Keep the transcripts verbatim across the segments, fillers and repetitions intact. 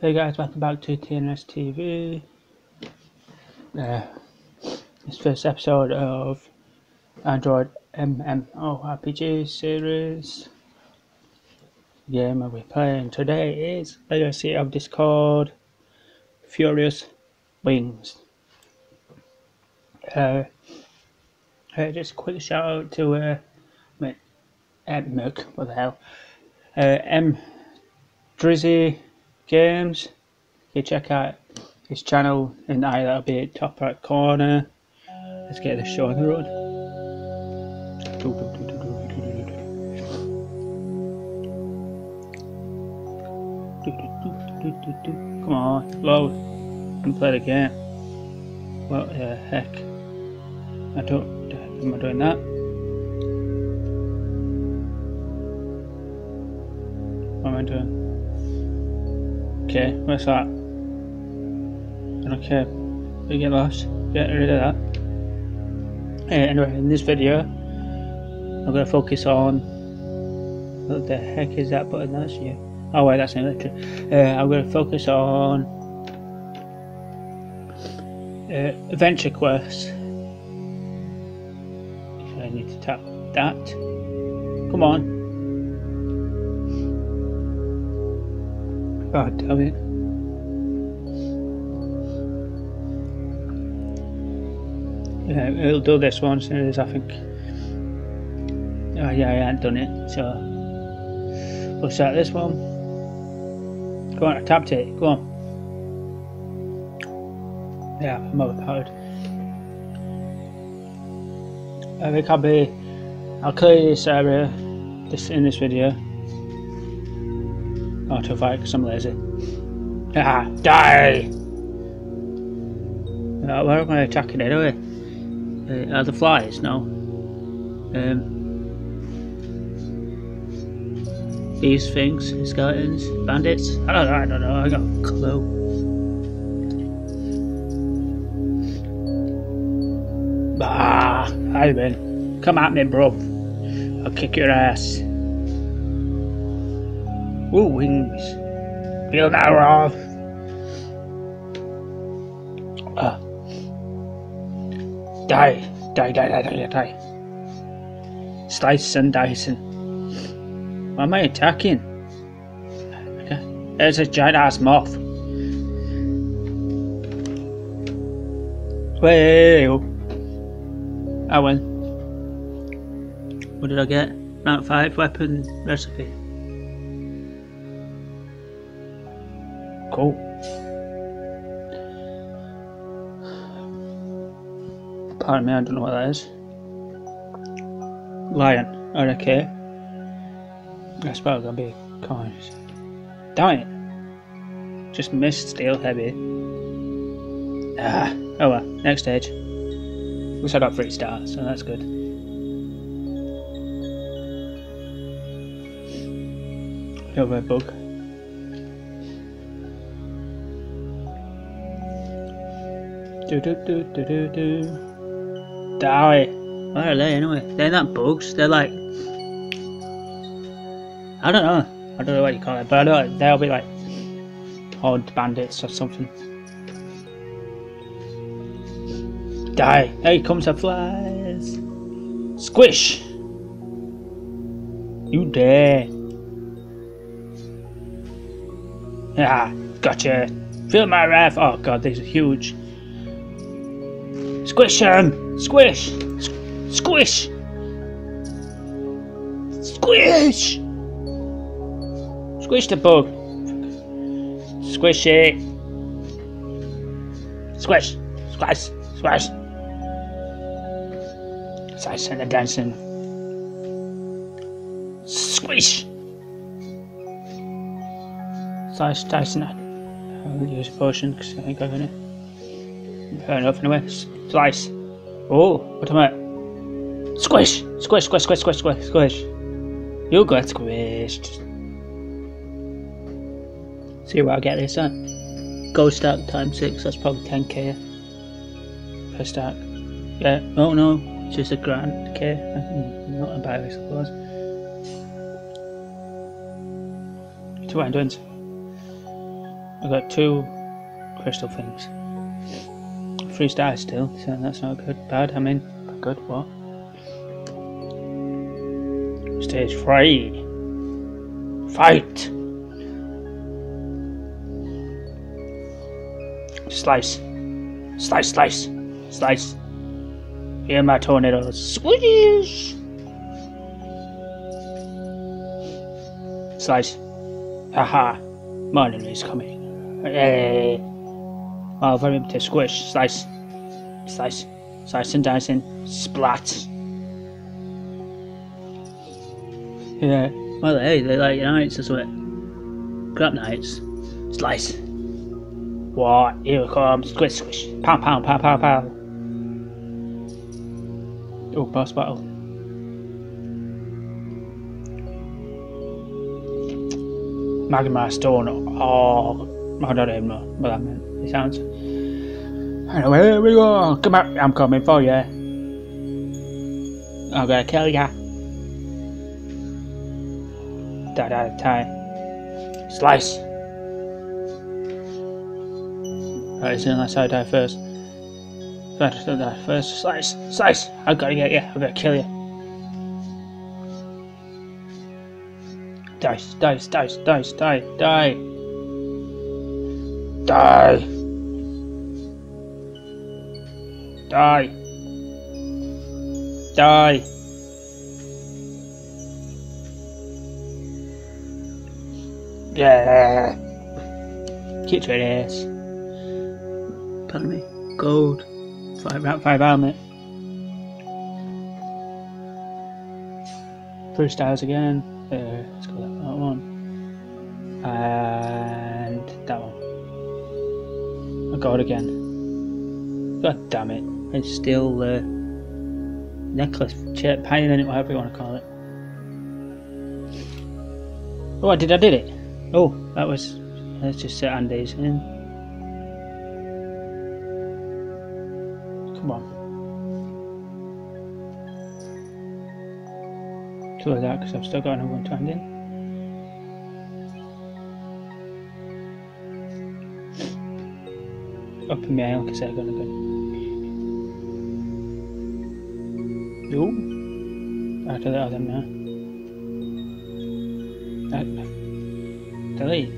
Hey guys, welcome back to T N S T V. Uh, this first episode of Android M M O R P G series. The game I'll be playing today is Legacy of Discord: Furious Wings. Uh, uh, just a quick shout out to uh, M, M what the hell, uh, M Drizzy Games. You check out his channel and I that'll be at top right corner. Let's get this show on the road. Come on, load and play the game. What the heck? I don't am I doing that? What am I doing? Okay, what's that? I don't care. We get lost. Get rid of that. Uh, anyway, in this video, I'm gonna focus on what the heck is that button? That's you. Oh wait, that's an electric. Uh, I'm gonna focus on uh, adventure quests. If I need to tap that. Come on. God damn it. Yeah, it'll do this one soon as I think. Oh yeah, I hadn't done it, so we'll start this one. Go on, I tapped it, go on. Yeah, I'm overpowered. I think I'll be I'll clear this area this in this video. Not to fight because I'm lazy. Ah, die! Uh, where am I attacking it? Are, we? Uh, are the flies? No. Um, these things, skeletons, bandits. I don't know. I don't know. I got a clue. Bah! I win. Come at me, bro. I'll kick your ass. Ooh, wings. Feel that off. Ah. Die. Die, die, die, die, die. Slice and dicing. Why am I attacking? Okay. There's a giant ass moth. Well, I win. What did I get? Mount five weapon recipe. Cool. Pardon me, I don't know what that is. Lion. Oh, okay. That's probably gonna be coins. Damn it! Just missed steel heavy. Ah. Oh well. Next stage. Looks like I got three stars, so that's good. Another bug. Do do do do do do. Die! Where are they anyway? They're not bugs. They're like, I don't know. I don't know what you call it, but I know they'll be like odd bandits or something. Die! Here comes the flies. Squish! You dare? Ah, gotcha. Feel my wrath. Oh god, these are huge. Squish him! Squish! Squish! Squish! Squish the bug! Squish it! Squish! Squish! Squish! Slicing and dancing. Squish! Slice, dicing. I'll use a potion because I think I'm gonna. Fair enough, anyway. Slice. Oh, what am I? Squish! Squish, squish, squish, squish, squish, squish. You got squished. See where I get this at. Gold stack times six, that's probably ten K per stack. Yeah, oh no, it's just a grand K. I'm not embarrassed, I suppose. Two hundred. I got two crystal things. Three stars still, so that's not good. Bad, I mean, good, what? Stage three. Fight! Slice. Slice, slice, slice. Hear my tornado. Squish! Slice. Haha. My enemy is coming. Hey. Oh, very empty. Squish. Slice. Slice. Slice and dicing. Splat. Yeah. Well, hey, they like knights, that's what. Crap knights. Slice. What? Here it comes. Squish, squish. Pound, pound, pound, pound, pound. Oh, boss battle. Magma stone. Oh, I don't even know what that meant. It sounds. Anyway, here we go. Come out. I'm coming for you. I'm gonna kill ya. Da da da. Slice. Right, so unless I die first. If I don't die first, slice, slice. I gotta get you. I'm gonna kill you. Dice, dice, dice, dice, die, die, die, die, die, yeah, keep doing this. Pardon me, gold, five out, five helmet, three stars again. Uh, let's go that one and that one. I got it again. God damn it! It's still the uh, necklace chip, pioneer, whatever you want to call it. Oh, I did! I did it! Oh, that was. Let's just set Andy's in. Come on. Of that because I've still got another one to hand in. Up in my aisle because they're gonna go. No, after that, I'm now. Delete.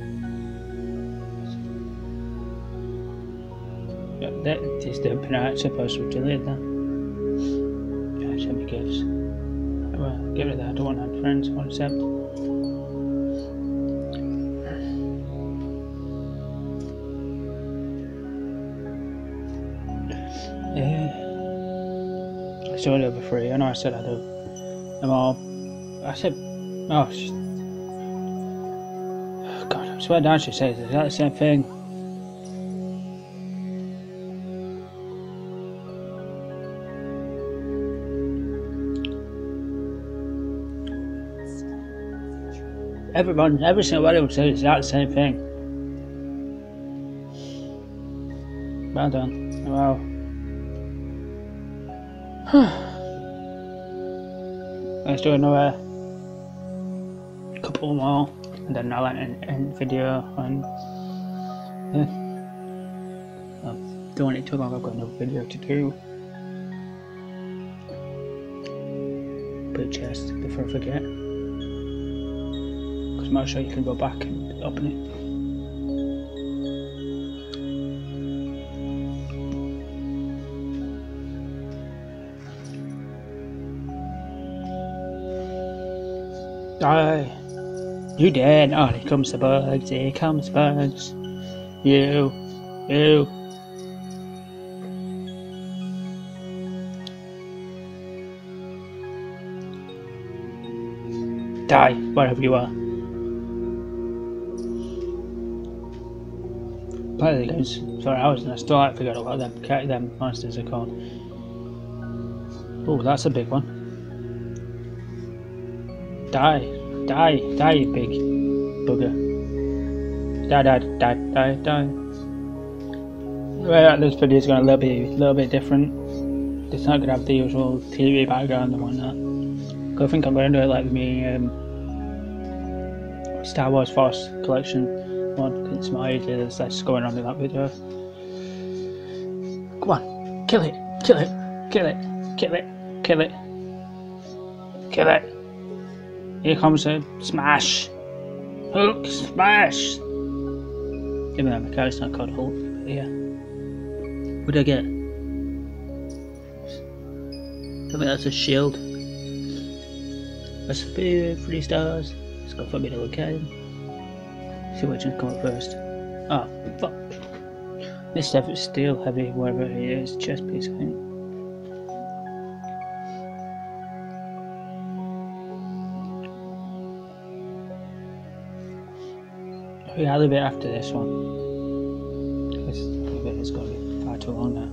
That is the penalty. I'm supposed to delete that. Yeah, show me gifts. Well, get rid of that, I don't want to have friends, I want to accept. Yeah. It's only over three, I know I said I do. I'm all... I said... Oh, sh oh God, I swear down she says it's not the same thing. Everyone, every single one would say it's not the same thing. Well done. Wow. Let's do another couple more, and then I'll end, end video. And yeah, I don't want it too long. I've got another video to do. Put chest before I forget. I'm not sure you can go back and open it. Die! You dead! Oh, here comes the bugs, here comes the bugs. You, you. Die, wherever you are. Play the games for hours and I still haven't figured out what them them monsters are called. Oh, that's a big one. Die, die, die, you big bugger. Die, die, die, die, die. Well, this video is going to be a little bit different. It's not going to have the usual T V background and whatnot. I think I'm going to do it like me um, Star Wars Force collection. mod, because it's my ideas that's going on in that video. Come on, kill it, kill it, kill it, kill it, kill it, kill it. Here comes a smash. Hulk smash! Even though my character's not called Hulk, but yeah. What do I get? I think that's a shield. That's three stars. Let's go for a middle again. See which one's come up first. Ah, oh, fuck. This stuff is steel heavy, wherever it is. Chest piece, I think. Yeah, I'll leave it after this one. This is going to be far too long now.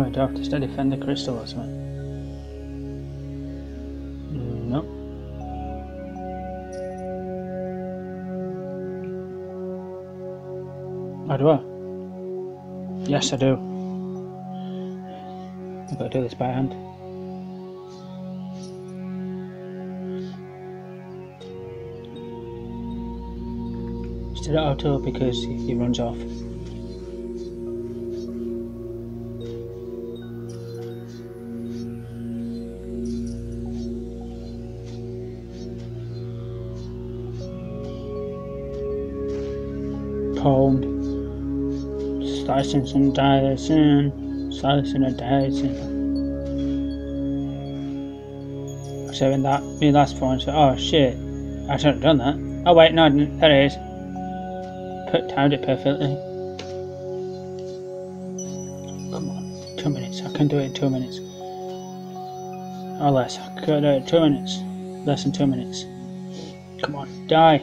Oh, do I have to still defend the crystal or something? No. Oh, do I? Yes, I do. I've got to do this by hand. Still auto because he runs off. Cold, slicing and dicing, slicing and dicing. So when that, me last phone said, oh shit, I should have done that. Oh wait, no, there it is. Put timed it perfectly. Come on, two minutes. I can do it in two minutes. Or less. I can do it in two minutes. Less than two minutes. Come on, die.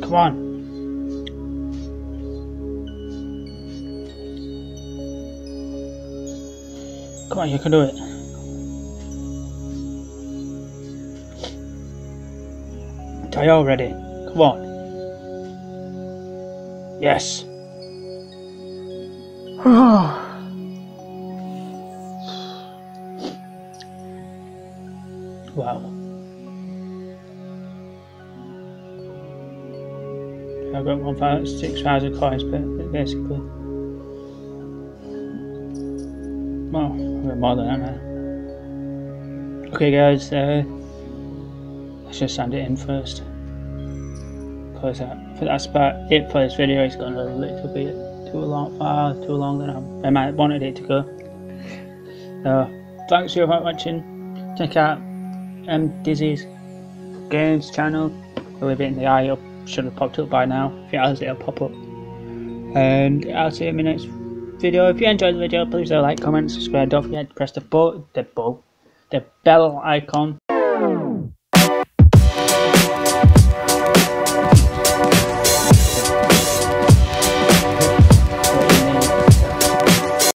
Come on. Come on, you can do it. Die already. Come on. Yes. Wow. I've got one five six thousand coins, but basically, well, I've got more than that now. Okay, guys, uh, let's just sand it in first. Close that. For that's about it for this video. It's gone a little bit too long, far too long than I might wanted it to go. Uh, thanks for watching. Check out M Drizzy's games channel. I'll leave it in the eye up. Should have popped up by now. If it has, it'll pop up. And I'll see you in my next video. If you enjoyed the video, please do like, comment, subscribe. Don't forget to press the, bo the, bo the bell icon.